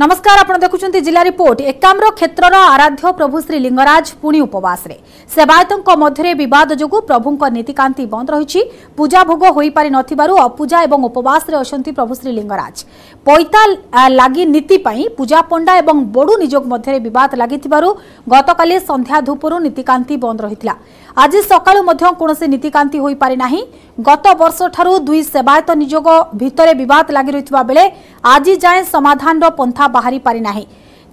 नमस्कार आपण देखुछन्ती जिला रिपोर्ट। एकाम्र क्षेत्रर आराध्य प्रभु श्री लिंगराज पुणी उपवास रे सेवायतनक मध्यरे विवाद जोगु प्रभुंक नीतिकांति बंद रहिछि। पूजा भोग होई पारि नथिबारु अपूजा एवं उपवास रे असंति प्रभु श्री लिंगराज। पैता लागि नीति पई पूजा पंडा एवं बडू निजोग मध्यरे विवाद लागिथिबारु गतकाली संध्या धूपरु नीतिकांति बंद रहितला। आज सकाळु मध्य कोनोसी नीतिकांति होई पारि नाही। गत वर्ष ठारु दुई सेवायत निजोग भितरे विवाद लागि रहितबा बेले आज जाय समाधान रो पंथा बाहरी पारि नाही।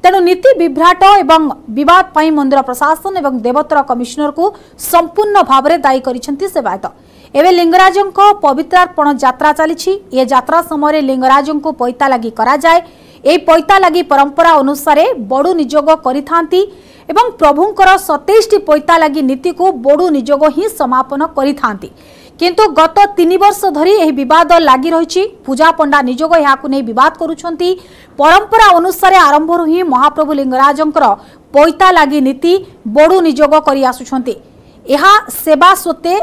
तेणु नीति विभ्राट एवं विवाद पई मंदिर प्रशासन एवं देवोत्तर कमिशनर को संपूर्ण भाव में दायी करिसेंती सेवायत। एवं लिंगराजों को पवित्रार्पण यात्रा चली। ये यात्रा समय लिंगराजों को पैता लगी कराए। ये पैता लगी परंपरा अनुसार बड़ू निजोग कर प्रभुंकर 27टी पैता लगी नीति को बड़ू निजोग ही समापन करिथांती। किंतु गत 3 वर्ष धरी यह विवाद लगी रही। पूजा पंडा निजोग यहाँ नहीं बद करुंट। परंपरा अनुसार आरंभ ही महाप्रभु लिंगराजों पैता लगी नीति बड़ू निजोग करवा सत्वे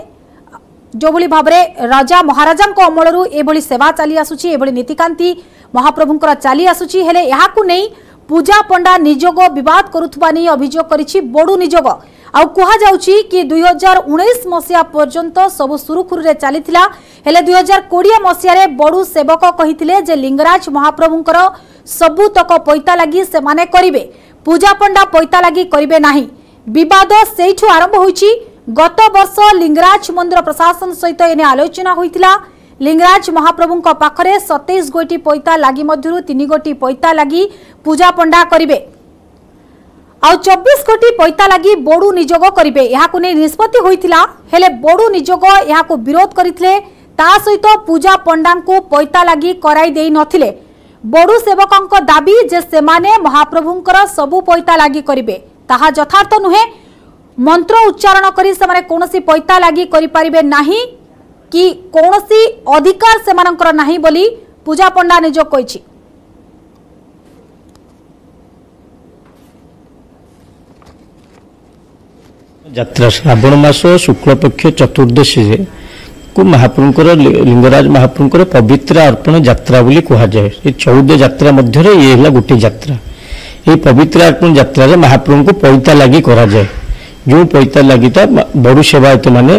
जो भाव में राजा महाराजा अमलू एभली सेवा चली आसूची। एभली नीतिकांति महाप्रभुंकर चली आसूची। हेले यहाकू नहीं पूजा पंडा निजोग विवाद करुवा नहीं अभियोग करिछि बड़ू निजोग। आउ कहा जाउछि कि 2019 मसीहा पर्यंत सब सुरुखुरु चलीथिला। हेले 2020 मसीहा रे बड़ू सेवक कहिथिले जे लिंगराज महाप्रभुंकर सबुतक पैता लगी सेमाने करिवे, पूजा पंडा पैता लगी करिवे नाही। विवाद सेइठु आरंभ होइछि। गत वर्ष लिंगराज मंदिर प्रशासन सहित एने आलोचना होइतिला। लिंगराज महाप्रभु पाखरे 27 गोटी पैता लगी मध्यरु 3 गोटी पैता लगी पूजा पंडा करिवे, आउ 24 गोटी पैता लगी बड़ू निजोग करिवे। यहाकु नै निष्पत्ति होइतिला। हेले बड़ू निजोग यहाकु विरोध करितले। ता सहित पूजा पंडा को पैता लगी कराई देई नथिले। बड़ू सेवकंक दाबी जे सेमाने महाप्रभुंकर सबु पैता लगी करिवे ताहा यथार्थ नुहे। मंत्र उच्चारण करी सेमाने कोनोसी पैता लगी करि परिबे नाही कि कोनोसी अधिकार सेमानंकर नाही बोली पूजा पंडा निजोग कहिछि। यात्रा श्रावण मास शुक्ल पक्ष चतुर्दशी को महाप्रभुंकर लिंगराज महाप्रभुंकर पवित्र अर्पण यात्रा बोली कहा जाए। ये 14 यात्रा मध्य ये है गोटे यात्रा। ये पवित्र अर्पण यात्रा रे महाप्रभु को पैता लगी करा जाए। जो पैता लगी बड़ू सेवायत मैंने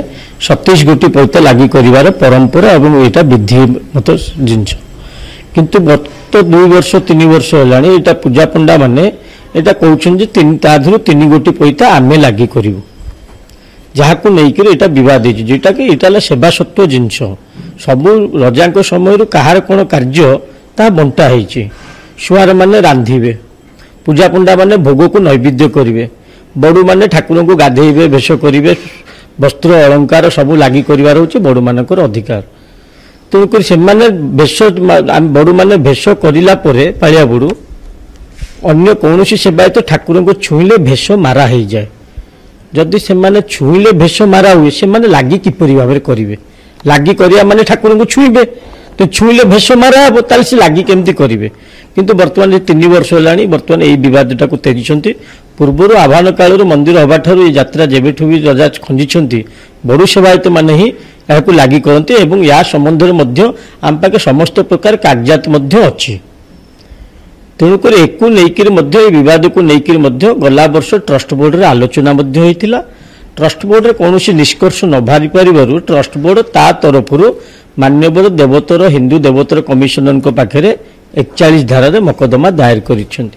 27 गोटी पैता लगी कर परंपरा और यहाँ विधि मत जिन कितु गत 2 वर्ष 3 वर्ष है पूजा पंडा मैंने यहाँ कौन ताधर 3 गोटी पैता आम लगी करूँ जहाँ नहीं बद जोटा कि यहाँ सेवा सत्व जिन सब रजा समय कहार कौन कार्य ता बंटा हो छुआर मैंने रांधे पूजा पंडा मैंने भोग को नैवेद्य करेंगे बड़ू मैंने ठाकुर को गाधेबे भेष करेंगे वस्त्र अलंकार सब लगी कर बड़ू मान अधिकार तेणुक से भेष बड़ू मैंने भेष करापर पाया बड़ू अन्य कौन सेवायत ठाकुर को छुईले भेष मारा हो जाए। जदि से छुईले भेष मारा हुए से लगी किपर भाव में करेंगे लगी करा मैंने ठाकुर को छुईबे तो छुईले भेष मारा हे तो सी लगी केमती करेंगे किंतु बर्तमान 3 वर्ष है बर्तमान यही बदटा को तेजी पूर्वर आह्वान काल मंदिर हवा ठार यात्रा जब भी रजा खंजी बड़ू सेवायत मैंने ही यहाँ लगी करते या संबंध में आम पाखे समस्त प्रकार कागजात अच्छी तेणुक एक बद को लेकर गला वर्ष ट्रस्ट बोर्ड रे आलोचना होता। ट्रस्ट बोर्ड रे कौन निष्कर्ष न बाहरी पार्वर ट्रस्ट बोर्ड ता तरफ मान्यवर देवोत्तर हिंदू देवोत्तर कमिशनर पाखे 41 धारा मकदमा दायर करिसेंती।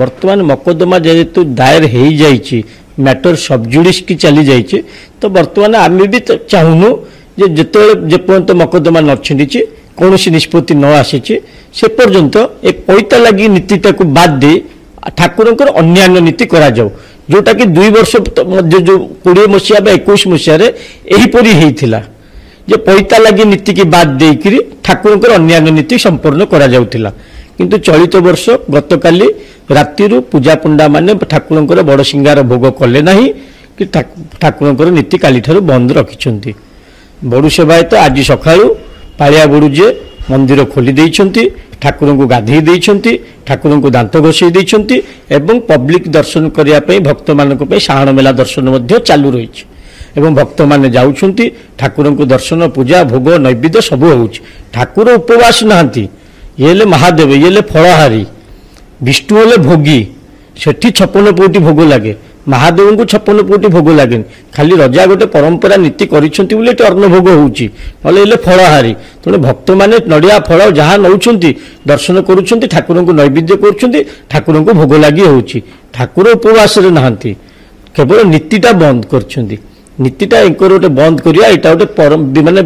वर्तमान मकदमा जेहेतु दायर हो जाइए मैटर सबजुडिस की चली जाइए तो बर्तमान आम भी चाहूनु जिते जेपर्यंत मकदमा न छिंडी कौन निष्पत्ति न आसी से पर्यंत ए पैता लगी नीतिटा को बाद दे ठाकुर अन्यान्य नीति करा जाओ जोटा कि 2 वर्ष जो 20 मसीहा 21 मसीह यहीपरी होता जो पैता लगी नीति की बाद देकर ठाकुर अन्यान्य नीति संपूर्ण करा जाउथिला किंतु चलित वर्ष गत काली राति पूजा पंडा माने ठाकुर बड़ सिंगार भोग कले ना कि ठाकुर नीति काली ठार बंद रखिंट। बड़ू सेवायत आज सका पाया बड़ू जे मंदिर खोली देइछंती ठाकुर को गाधे देइछंती ठाकुर को दांत घोषे देइछंती एवं पब्लिक दर्शन करने भक्त मानक साहाण मेला दर्शन चालू रही एवं भक्त माने जाउछंती ठाकुर को दर्शन पूजा भोग नैवेद्य सब हो ठाकुर उपवास नहांती ये ले महादेव ये ले फलहारी विष्णु होले भोगी सेठी 56 कोटी भोग लगे महादेव को 56 कोटी भोग लगे खाली रजा गोटे परंपरा नीति करिसेंती बोले अन्नभोग होउची नले फलहारी तेणु भक्त मैंने नड़िया फल जहाँ नौ दर्शन करुँच ठाकुर को नैवेद्य कर ठाकुर को भोग लगी होउची ठाकुर उपवास नहांती केवल नीतिटा बंद कर नीतिटा गोटे बंद करिया एटा गोटे माने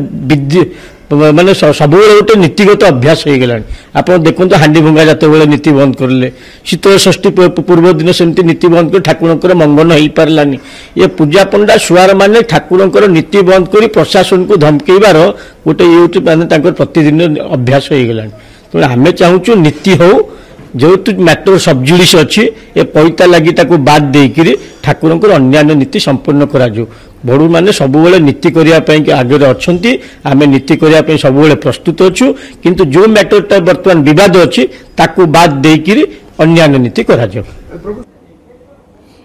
माने सब गोटे नीतिगत अभ्यास हो गला आप देखते तो हाँडी भंगा जाते बेले नीति बंद करें शीतल षष्ठी पूर्व दिन सेमती नीति बंद कर ठाकुर मंगन हो पारानी ये पूजा पंडा सुआर मैंने ठाकुर नीति बंद कर प्रशासन को धमकेबार गोटे ये मैंने प्रतिदिन अभ्यास हो गला तेनाली आम चाहूँ नीति हो जो मैटर सबजुडिस अच्छी ए पैता लगी बाद देकर ठाकुर अन्यान्य नीति संपूर्ण करा कर बड़ू मैंने सब नीति करने आगे अच्छा आम नीति करने सब प्रस्तुत अच्छु किंतु जो मैटरटा बर्तमान बद अच्छी बाद देकर अन्यान्य नीति करा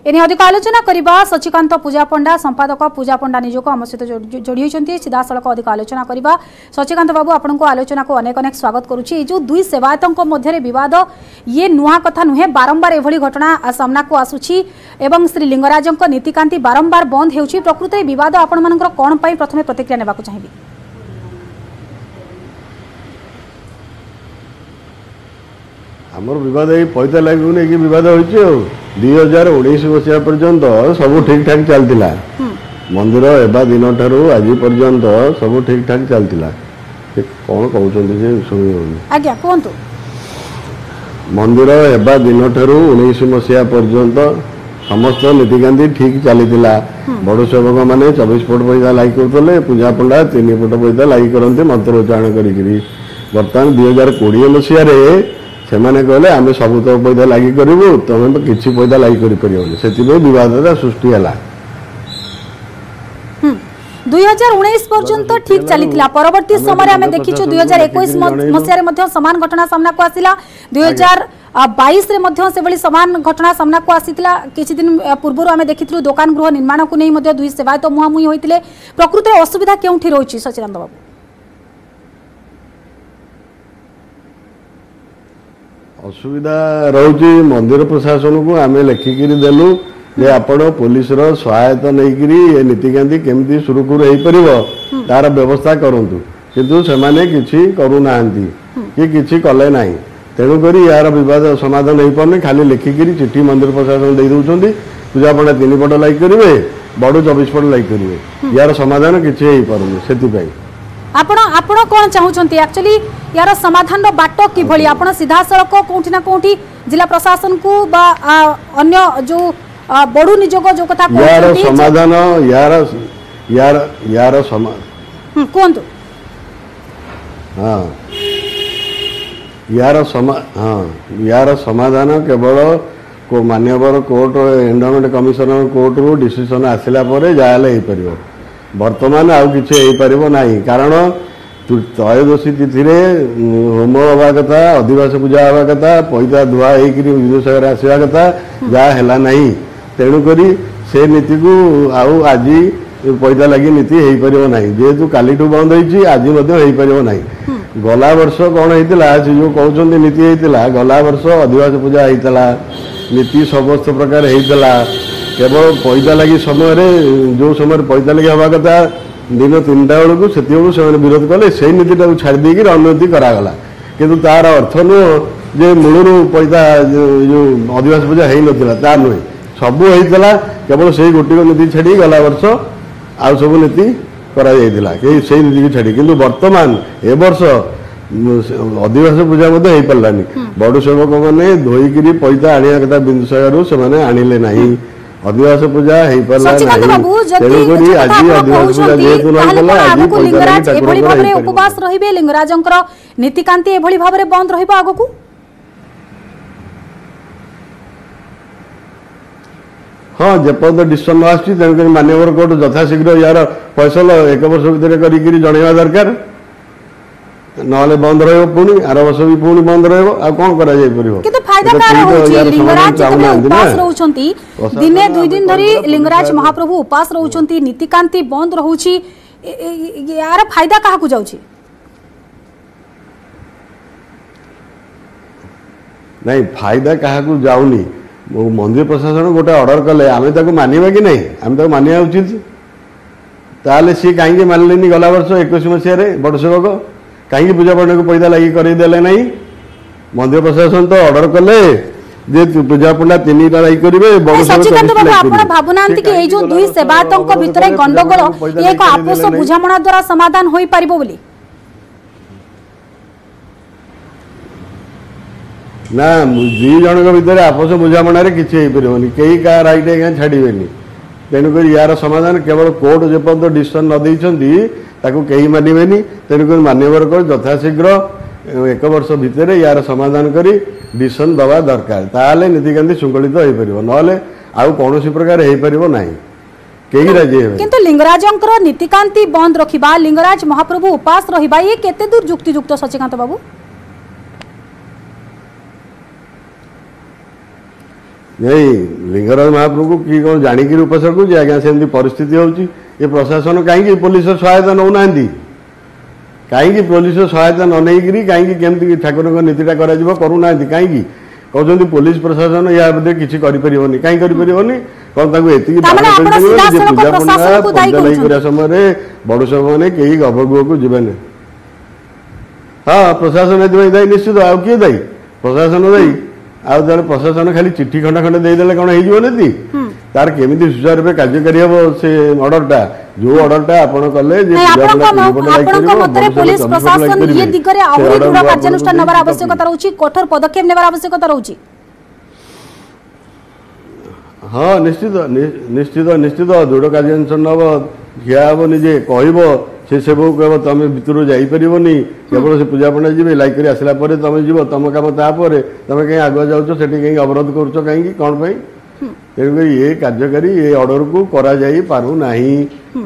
एने अधिक आलोचना करवा शशिकांत पूजा पंडा संपादक पूजा पंडा निजक आम सहित जोड़ी होती सीधासल अधिक आलोचना करवा शशिकांत बाबू आपण आलोचना को अनेक अनेक स्वागत करुच्ची जो दुई सेवायतों मध्य बद ये नुआ कथा नुहे बारंबार एभली घटना सामना को आसूची एवं श्री लिंगराज नीतिकांति बारंबार बंद हो प्रकृत में बद आपण मान कौन प्रथम प्रतिक्रिया नेबाकु चाहिए आमर बद ये पैसा लगे नहीं कि बद हो 2019 मसीहा पर्यंत सब ठीक ठाक चलता मंदिर एवं दिन ठार आज पर्यंत सब ठीक ठाक चलता कौन कौन मंदिर एवं दिन ठार 19 मसीहा पर्यंत समस्त नीतिकांति ठीक चलता बड़ सेवक मैंने 24 फुट पैसा लाग करते पूजा पंडा 3 फुट पैसा लाग करते मंत्रोच्चारण करतान 2020 मसीह से मैंने कहले आम सब तो पैसा लागी करूँ तुम तो किसी पैसा लागी करनी से बदला सृष्टि है 2019 पर्यंत ठीक चलीथिला परवर्ती समय आमे देखिछु 2021 मसीह रे मध्य समान घटना सामना को आसिला 2022 रे मध्य सेबली समान घटना सामना को आसितला किछि दिन पूर्व आमे देखिथलु दुकान गृह निर्माण को नै मध्य दुई सेवायत मुहामुही होइतिले प्रकृत रे असुविधा केउठी रहउछि सचिराम बाबू असुविधा रोचे मंदिर प्रशासन को आम लेखिकी देलु जे आपण पुलिस रो सहायता नहीं नीतिकांति केमती सुरुखुर हो पार तार व्यवस्था करूँ कितु से मैंने किसी करूना कि कले ना तेणुक यार बद समाधान हो पार खाली लेखिकी चिठी मंदिर प्रशासन दे दूसरी पूजा पंडा 3 फुट लाइक करेंगे बड़ू 24 फुट लाइक करेंगे यार समाधान किसी हो पारे से कौन चाहते एक्चुअली यार समाधान बाट कि सीधा सड़क कौटी ना कौटी जिला प्रशासन को बा अन्य जो बड़ू निजोग जो कथा यार समाधान यार यार यार समाधान कौन तो हाँ यार समाधान केवल को मान्यवर कोर्ट एनवायरमेंट कमिश्नर कोर्ट रू डिसीजन आसिला परे जायले हे परियो बर्तमान आउ किछे हे परियो नाही कारण त्रयोदशी तिथि होम हवा कथा अधिवास पूजा हवा कथा पैसा धुआ होकर आसवा कथा जहाँ ना तेणुक से नीति को आज पैसा लगी नीति हो पार ना जेहेतु काली बंद हो आज ना गला वर्ष कौन होता से जो कौन नीति होता गला वर्ष अधिवास पूजा होता नीति समस्त प्रकार होता केवल पैसा लगी समय जो समय पैसा लगी हवा कथा दिन 3टा बेलू से विरोध कले से नीतिटा छाड़ी अनुमति करागला किंतु तार अर्थ नुह जे मूलर पैसा जो अधिवास पूजा हो ना तार नुहे सबू होता केवल से गोटे नीति छाड़ी गला वर्ष आउ सब नीति से नीति की छाड़ी किंतु बर्तमान ए वर्ष अधिवास पूजा मत हो पारानी बड़ सेवक मैंने धोईक पैसा आने कथा बिंदुसागर से आणिले ना अधिवास पूजा हे परला बाबू जति आजी अधिवास पूजा जेतु नहला आजी लिंगराज एभली भाबरे उपवास रहिबे लिंगराजंकर नीतिकांति एभली भाबरे बंद रहिबो आगो को हां जेपद डिसिजन आछि तेनके मान्यवर कोर्ट यथाशीघ्र यार फैसला 1 वर्ष भीतर करिकरी जणैवा दरकार नहले बंद रहबो पुनी आर वर्ष भी पुनी बंद रहबो आ कोन करा जाय परबो किते फायदा कार होछि लिंगराज उपास रहउछंती दिने 2 दिन धरि लिंगराज महाप्रभु उपास रहउछंती नीतिकांति बंद रहउछि यार फायदा काहा को जाउछि नहीं फायदा क्या जाऊनी मंदिर प्रशासन गोटे अर्डर कले आम मानवा कि नहीं आम मानवा उचित ताल सी कहीं मानले गला वर्ष 21 मसीह बड़ सेवक कहीं पूजा पाठ को पैसा लगे करदेले ना मंदिर प्रशासन तो अर्डर कले पूजा पंडा तीन करेंगे भावना गंडगोल बुझाणा द्वारा समाधान हो पार ना दी जन भितर आपस बुझाणा किसी कई क्या रईट आज छाड़े तेणुक यार समाधान केवल कोर्ट जपर्यंत डिसीजन नदी कई मानवे तेणुक मानवर यथाशीघ्र 1 वर्ष भितर यार समाधान कर डिसीजन दवा दरकार ताले नीतिकांति शृंखलित हो पार ना आउ कौन प्रकार हो पार ना कहीं राजी किंतु लिंगराजंकर नीतिकांति बंद रखा लिंगराज महाप्रभु उपास रहा ये केते दूर युक्तियुक्त शशिकांत बाबू नहीं लिंगराज महाप्रभु कि कौन जाणिक उपास रखुचे आज्ञा सेमती परिस्थिति हो प्रशासन कहीं पुलिस सहायता नौना कहीं पुलिस सहायता नई कहीं ठाकुर नीतिटा करूना कहीं कहते पुलिस प्रशासन या बदले किसी कहीं समय बड़ समय कई गभगुह को जीवाने हाँ प्रशासन दायी निश्चित आउ किए दायी प्रशासन दायी आज जब प्रशासन खाली चिट्ठी खंडा खंडे देदेले कौन होती तार केमी सुचारू रूप कार्यकारी हम से अर्डरटा जो अर्डरटा आपण कले जे आपण मते पुलिस प्रशासन ये दिगरे आहुरी दृढ़ कार्यानुष्ठान नबार आवश्यकता रहउची कठोर पदक्षेप नेबार आवश्यकता रहउची हां निश्चित निश्चित निश्चित दृढ़ कार्यानुष्ठान नब ख्याब निजे कहबो से सेबो कहबो तमे भितरो जाई परिबोनी केवल से पूजा पणा जिबे लाइक करी आसला परे तमे जीव तम काम ता परे तमे कहीं आगो जाउचो सेठी कहीं अवरोध करूचो कहीं कोन पई तेणुक ये कार्यकारी ये अर्डर को करा जाई पारू नाही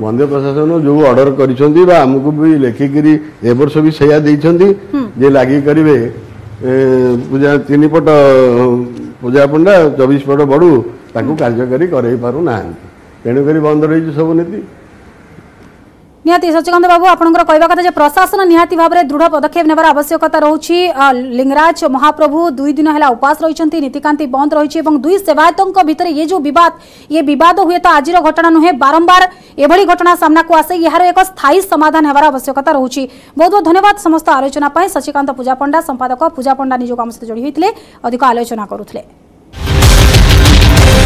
मंदिर प्रशासन जो अर्डर करमको भी लेखिक एवर्ष भी सैया जे लगे करे पूजा 3 पट पूजा पंडा 24 पट बढ़ू ताकू कार्यकारी करे पारू नाही तेणुक बंद रही सब नीति निहाती सचिकांत बाबू आपणकर कहवा कथा प्रशासन निहाती भाव में दृढ़ पदक्षेप नेबार आवश्यकता रहुछि लिंगराज महाप्रभु 2 दिन है उपास रही नीतिकांति बंद रही और 2 सेवायतों भितर ये जो विवाद हुए तो आज घटना नुहे बारंबार एभली घटना सामना को आसे यार एक स्थायी समाधान होबार आवश्यकता रहुछि। बहुत बहुत धन्यवाद समस्त आलोचना सचिकांत पूजा पंडा संपादक पूजा पंडा निज आम सहित जोड़ी होते अधिक आलोचना करूले।